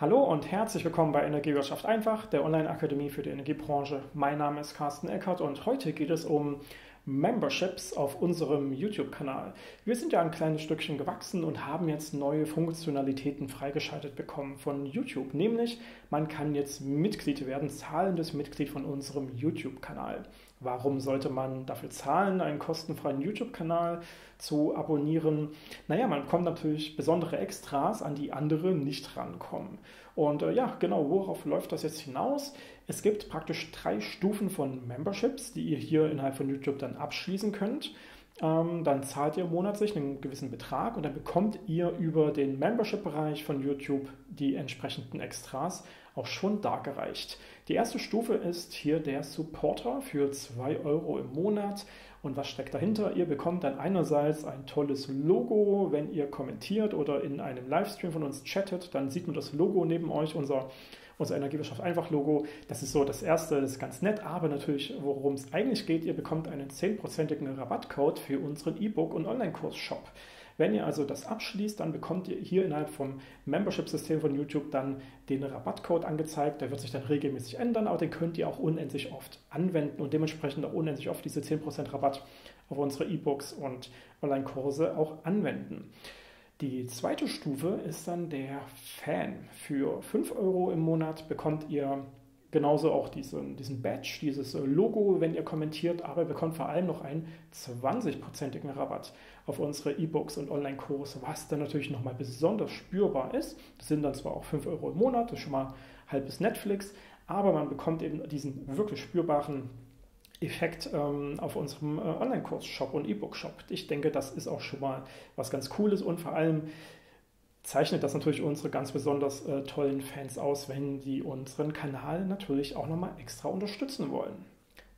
Hallo und herzlich willkommen bei Energiewirtschaft einfach, der Online-Akademie für die Energiebranche. Mein Name ist Carsten Eckert und heute geht es um Memberships auf unserem YouTube-Kanal. Wir sind ja ein kleines Stückchen gewachsen und haben jetzt neue Funktionalitäten freigeschaltet bekommen von YouTube. Nämlich, man kann jetzt Mitglied werden, zahlendes Mitglied von unserem YouTube-Kanal. Warum sollte man dafür zahlen, einen kostenfreien YouTube-Kanal zu abonnieren? Naja, man kommt natürlich besondere Extras, an die andere nicht rankommen. Und ja, genau, worauf läuft das jetzt hinaus? Es gibt praktisch 3 Stufen von Memberships, die ihr hier innerhalb von YouTube dann abschließen könnt. Dann zahlt ihr monatlich einen gewissen Betrag und dann bekommt ihr über den Membership-Bereich von YouTube die entsprechenden Extras auch schon dargereicht. Die erste Stufe ist hier der Supporter für 2 € im Monat. Und was steckt dahinter? Ihr bekommt dann einerseits ein tolles Logo, wenn ihr kommentiert oder in einem Livestream von uns chattet, dann sieht man das Logo neben euch, unser Energiewirtschaft einfach Logo. Das ist so das Erste, das ist ganz nett, aber natürlich, worum es eigentlich geht, ihr bekommt einen 10%igen Rabattcode für unseren E-Book- und Online-Kurs-Shop. Wenn ihr also das abschließt, dann bekommt ihr hier innerhalb vom Membership-System von YouTube dann den Rabattcode angezeigt. Der wird sich dann regelmäßig ändern, aber den könnt ihr auch unendlich oft anwenden und dementsprechend auch unendlich oft diese 10% Rabatt auf unsere E-Books und Online-Kurse auch anwenden. Die zweite Stufe ist dann der Fan. Für 5 € im Monat bekommt ihr genauso auch diesen Badge, dieses Logo, wenn ihr kommentiert, aber ihr bekommt vor allem noch einen 20%igen Rabatt auf unsere E-Books und Online-Kurse, was dann natürlich nochmal besonders spürbar ist. Das sind dann zwar auch 5 € im Monat, das ist schon mal halbes Netflix, aber man bekommt eben diesen wirklich spürbaren Effekt auf unserem Online-Kurs-Shop und E-Book-Shop. Ich denke, das ist auch schon mal was ganz Cooles und vor allem zeichnet das natürlich unsere ganz besonders tollen Fans aus, wenn die unseren Kanal natürlich auch nochmal extra unterstützen wollen.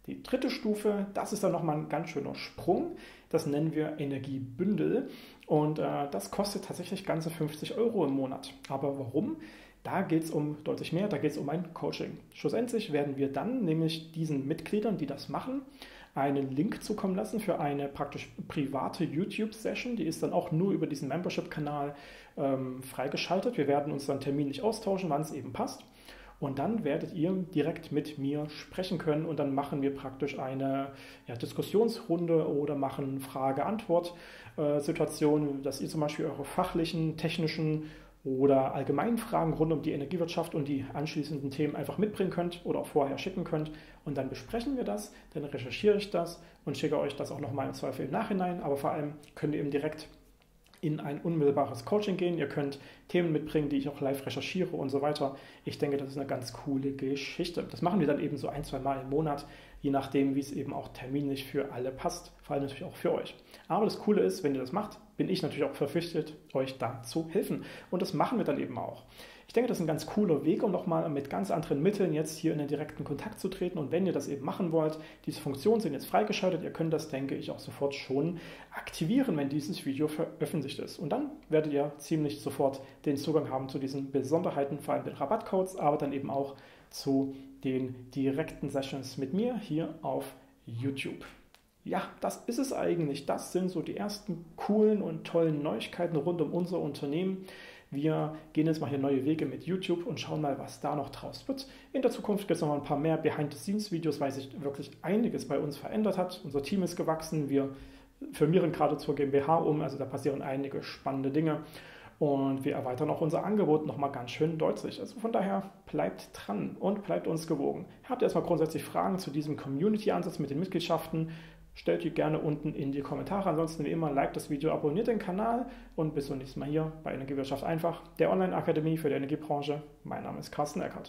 Die dritte Stufe, das ist dann nochmal ein ganz schöner Sprung, das nennen wir Energiebündel und das kostet tatsächlich ganze 50 € im Monat. Aber warum? Da geht es um deutlich mehr, da geht es um ein Coaching. Schlussendlich werden wir dann nämlich diesen Mitgliedern, die das machen, einen Link zukommen lassen für eine praktisch private YouTube-Session. Die ist dann auch nur über diesen Membership-Kanal freigeschaltet. Wir werden uns dann terminlich austauschen, wann es eben passt. Und dann werdet ihr direkt mit mir sprechen können und dann machen wir praktisch eine Diskussionsrunde oder machen Frage-Antwort-Situationen, dass ihr zum Beispiel eure fachlichen, technischen oder allgemeinen Fragen rund um die Energiewirtschaft und die anschließenden Themen einfach mitbringen könnt oder auch vorher schicken könnt. Und dann besprechen wir das, dann recherchiere ich das und schicke euch das auch nochmal im Zweifel im Nachhinein. Aber vor allem könnt ihr eben direkt in ein unmittelbares Coaching gehen. Ihr könnt Themen mitbringen, die ich auch live recherchiere und so weiter. Ich denke, das ist eine ganz coole Geschichte. Das machen wir dann eben so 1-2 Mal im Monat, je nachdem, wie es eben auch terminlich für alle passt, vor allem natürlich auch für euch. Aber das Coole ist, wenn ihr das macht, bin ich natürlich auch verpflichtet, euch da zu helfen. Und das machen wir dann eben auch. Ich denke, das ist ein ganz cooler Weg, um nochmal mit ganz anderen Mitteln jetzt hier in den direkten Kontakt zu treten. Und wenn ihr das eben machen wollt, diese Funktionen sind jetzt freigeschaltet. Ihr könnt das, denke ich, auch sofort schon aktivieren, wenn dieses Video veröffentlicht ist. Und dann werdet ihr ziemlich sofort den Zugang haben zu diesen Besonderheiten, vor allem den Rabattcodes, aber dann eben auch zu den direkten Sessions mit mir hier auf YouTube. Ja, das ist es eigentlich. Das sind so die ersten coolen und tollen Neuigkeiten rund um unser Unternehmen. Wir gehen jetzt mal hier neue Wege mit YouTube und schauen mal, was da noch draus wird. In der Zukunft gibt es noch mal ein paar mehr Behind-the-Scenes-Videos, weil sich wirklich einiges bei uns verändert hat. Unser Team ist gewachsen, wir firmieren gerade zur GmbH um, also da passieren einige spannende Dinge. Und wir erweitern auch unser Angebot nochmal ganz schön deutlich. Also von daher bleibt dran und bleibt uns gewogen. Habt ihr erstmal grundsätzlich Fragen zu diesem Community-Ansatz mit den Mitgliedschaften? Stellt die gerne unten in die Kommentare. Ansonsten wie immer, liked das Video, abonniert den Kanal und bis zum nächsten Mal hier bei Energiewirtschaft einfach, der Online-Akademie für die Energiebranche. Mein Name ist Carsten Eckert.